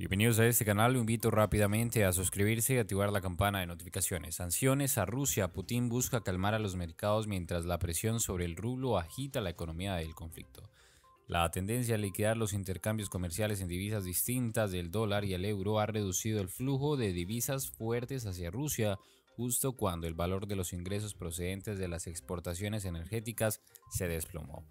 Bienvenidos a este canal, lo invito rápidamente a suscribirse y activar la campana de notificaciones. Sanciones a Rusia. Putin busca calmar a los mercados mientras la presión sobre el rublo agita la economía del conflicto. La tendencia a liquidar los intercambios comerciales en divisas distintas del dólar y el euro ha reducido el flujo de divisas fuertes hacia Rusia, justo cuando el valor de los ingresos procedentes de las exportaciones energéticas se desplomó.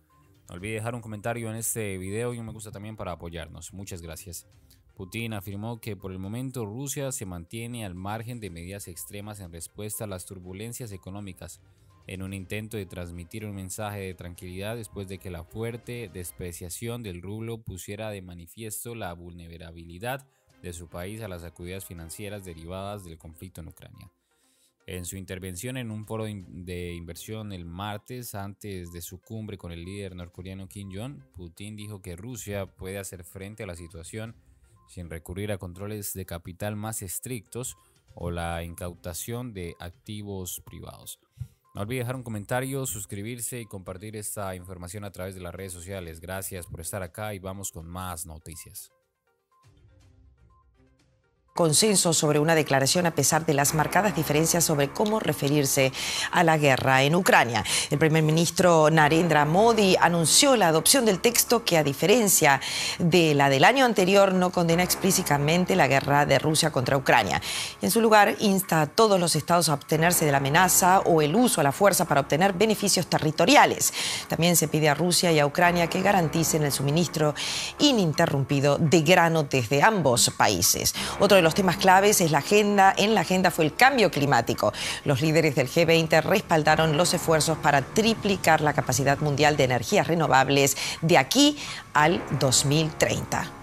No olvide dejar un comentario en este video y un me gusta también para apoyarnos. Muchas gracias. Putin afirmó que por el momento Rusia se mantiene al margen de medidas extremas en respuesta a las turbulencias económicas, en un intento de transmitir un mensaje de tranquilidad después de que la fuerte despreciación del rublo pusiera de manifiesto la vulnerabilidad de su país a las sacudidas financieras derivadas del conflicto en Ucrania. En su intervención en un foro de inversión el martes, antes de su cumbre con el líder norcoreano Kim Jong-un, Putin dijo que Rusia puede hacer frente a la situación sin recurrir a controles de capital más estrictos o la incautación de activos privados. No olvide dejar un comentario, suscribirse y compartir esta información a través de las redes sociales. Gracias por estar acá y vamos con más noticias. Consenso sobre una declaración a pesar de las marcadas diferencias sobre cómo referirse a la guerra en Ucrania. El primer ministro Narendra Modi anunció la adopción del texto que, a diferencia de la del año anterior, no condena explícitamente la guerra de Rusia contra Ucrania. En su lugar, insta a todos los estados a abstenerse de la amenaza o el uso de la fuerza para obtener beneficios territoriales. También se pide a Rusia y a Ucrania que garanticen el suministro ininterrumpido de grano desde ambos países. Otro de los temas claves en la agenda fue el cambio climático. Los líderes del G20 respaldaron los esfuerzos para triplicar la capacidad mundial de energías renovables de aquí al 2030.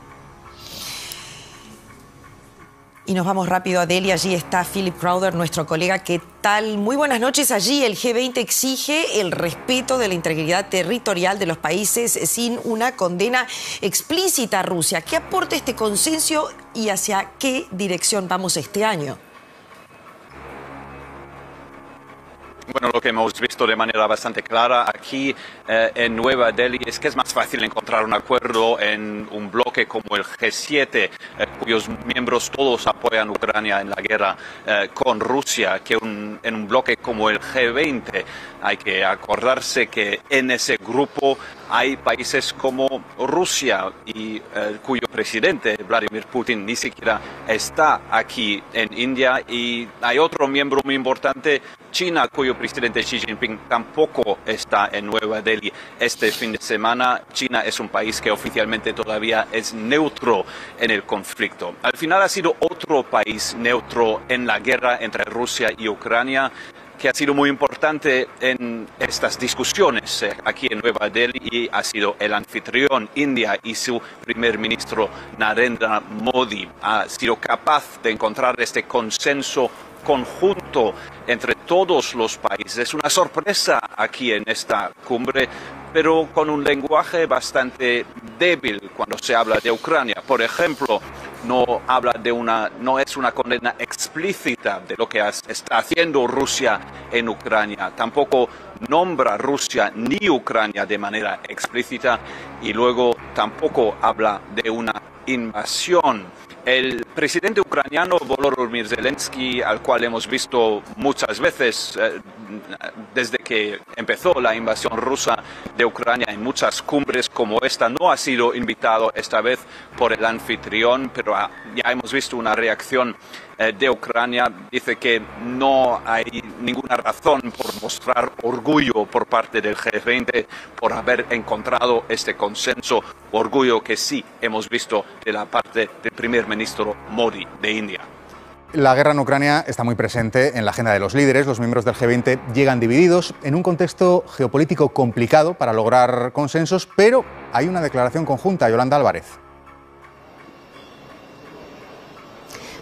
Y nos vamos rápido a Delhi. Allí está Philip Crowder, nuestro colega. ¿Qué tal? Muy buenas noches. Allí el G20 exige el respeto de la integridad territorial de los países sin una condena explícita a Rusia. ¿Qué aporta este consenso y hacia qué dirección vamos este año? Bueno, lo que hemos visto de manera bastante clara aquí en Nueva Delhi es que es más fácil encontrar un acuerdo en un bloque como el G7, cuyos miembros todos apoyan a Ucrania en la guerra con Rusia, que en un bloque como el G20. Hay que acordarse que en ese grupo hay países como Rusia, y cuyo presidente, Vladimir Putin, ni siquiera está aquí en India. Y hay otro miembro muy importante, China, cuyo presidente Xi Jinping tampoco está en Nueva Delhi este fin de semana. China es un país que oficialmente todavía es neutro en el conflicto. Al final ha sido otro país neutro en la guerra entre Rusia y Ucrania que ha sido muy importante en estas discusiones aquí en Nueva Delhi, y ha sido el anfitrión, India, y su primer ministro Narendra Modi. Ha sido capaz de encontrar este consenso conjunto entre todos los países. Una sorpresa aquí en esta cumbre, pero con un lenguaje bastante débil cuando se habla de Ucrania. Por ejemplo, no es una condena explícita de lo que está haciendo Rusia en Ucrania. Tampoco nombra Rusia ni Ucrania de manera explícita, y luego tampoco habla de una invasión. El presidente ucraniano Volodymyr Zelensky, al cual hemos visto muchas veces desde que empezó la invasión rusa de Ucrania en muchas cumbres como esta, no ha sido invitado esta vez por el anfitrión, pero ya hemos visto una reacción de Ucrania. Dice que no hay ninguna razón por mostrar orgullo por parte del G20 por haber encontrado este consenso, orgullo que sí hemos visto de la parte del primer ministro Modi de India. La guerra en Ucrania está muy presente en la agenda de los líderes. Los miembros del G20 llegan divididos en un contexto geopolítico complicado para lograr consensos, pero hay una declaración conjunta, Yolanda Álvarez.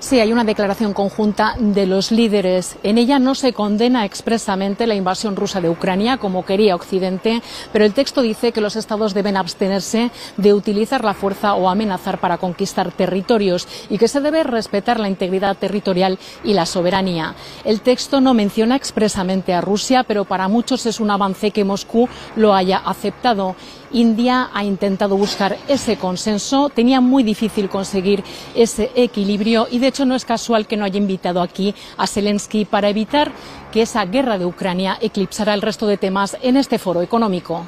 Sí, hay una declaración conjunta de los líderes. En ella no se condena expresamente la invasión rusa de Ucrania, como quería Occidente, pero el texto dice que los estados deben abstenerse de utilizar la fuerza o amenazar para conquistar territorios y que se debe respetar la integridad territorial y la soberanía. El texto no menciona expresamente a Rusia, pero para muchos es un avance que Moscú lo haya aceptado. India ha intentado buscar ese consenso, tenía muy difícil conseguir ese equilibrio y de hecho no es casual que no haya invitado aquí a Zelensky para evitar que esa guerra de Ucrania eclipsara el resto de temas en este foro económico.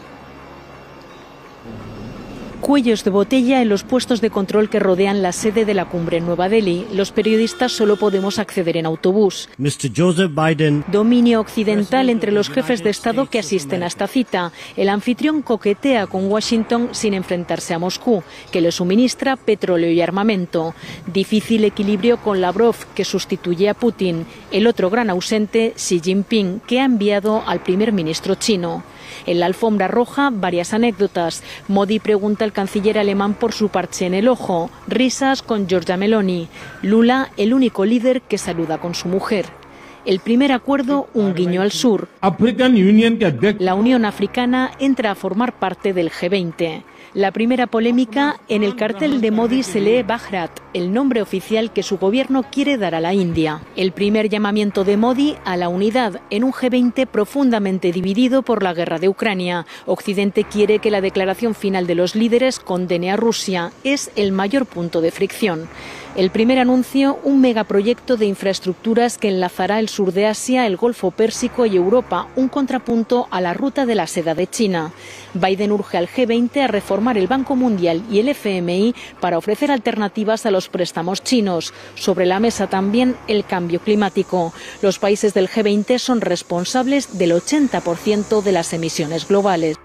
Cuellos de botella en los puestos de control que rodean la sede de la cumbre en Nueva Delhi. Los periodistas solo podemos acceder en autobús. Mr. Joseph Biden. Dominio occidental entre los jefes de Estado que asisten a esta cita. El anfitrión coquetea con Washington sin enfrentarse a Moscú, que le suministra petróleo y armamento. Difícil equilibrio con Lavrov, que sustituye a Putin. El otro gran ausente, Xi Jinping, que ha enviado al primer ministro chino. En la alfombra roja, varias anécdotas. Modi pregunta al canciller alemán por su parche en el ojo. Risas con Giorgia Meloni. Lula, el único líder que saluda con su mujer. El primer acuerdo, un guiño al sur. La Unión Africana entra a formar parte del G20. La primera polémica, en el cartel de Modi se lee Bharat, el nombre oficial que su gobierno quiere dar a la India. El primer llamamiento de Modi a la unidad en un G20 profundamente dividido por la guerra de Ucrania. Occidente quiere que la declaración final de los líderes condene a Rusia. Es el mayor punto de fricción. El primer anuncio, un megaproyecto de infraestructuras que enlazará el sur de Asia, el Golfo Pérsico y Europa, un contrapunto a la Ruta de la Seda de China. Biden urge al G20 a reformar el Banco Mundial y el FMI para ofrecer alternativas a los préstamos chinos. Sobre la mesa también el cambio climático. Los países del G20 son responsables del 80% de las emisiones globales.